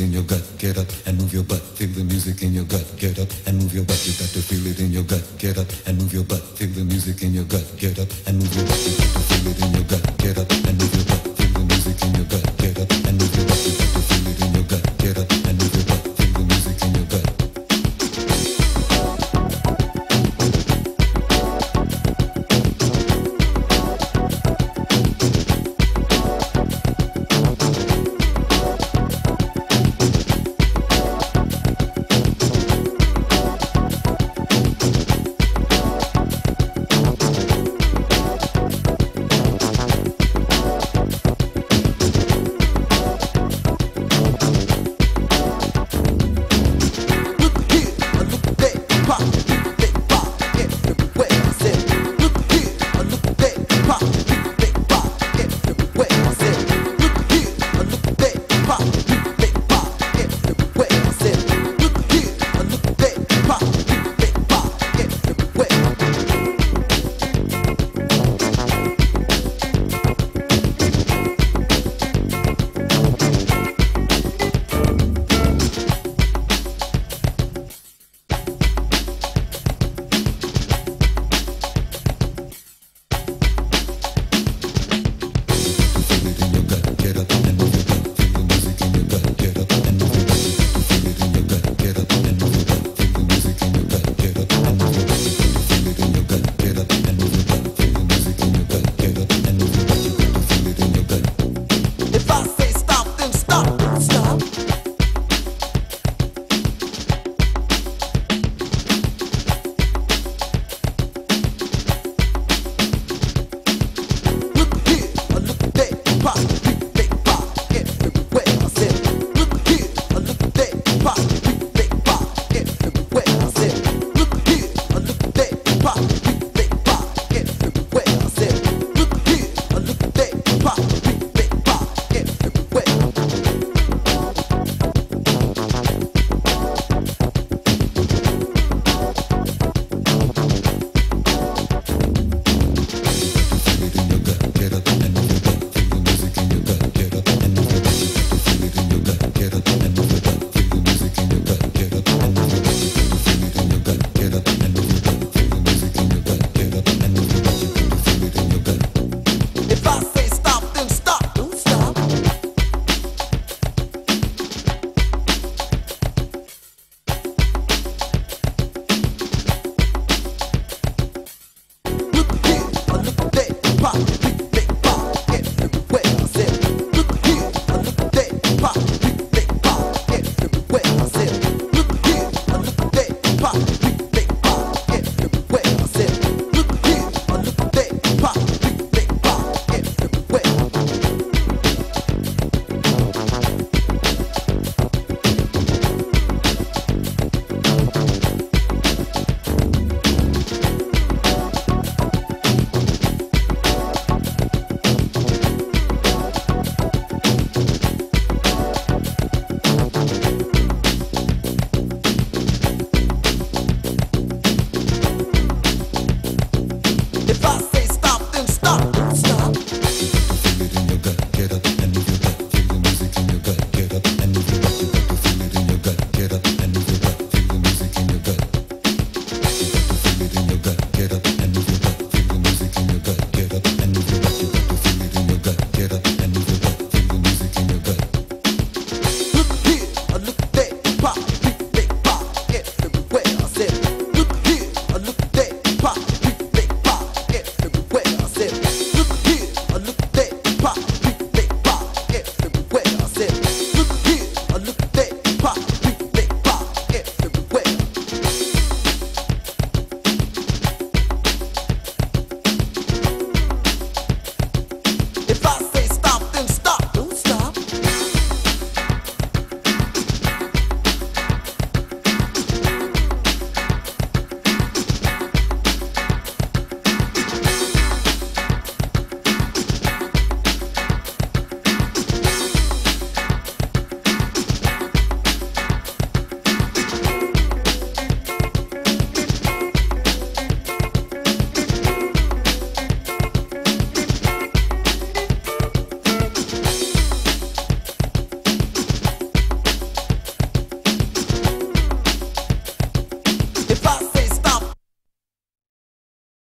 in your gut, get up and move your butt. Feel the music in your gut, get up and move your butt. You got to feel it in your gut, get up and move your butt. Feel the music in your gut, get up and move your butt. You got to feel it in your gut, get up and move your butt. Feel the music in your gut, get up and move your butt. You got to feel it in your gut, get up and move your butt. Feel the music in your gut. Get up.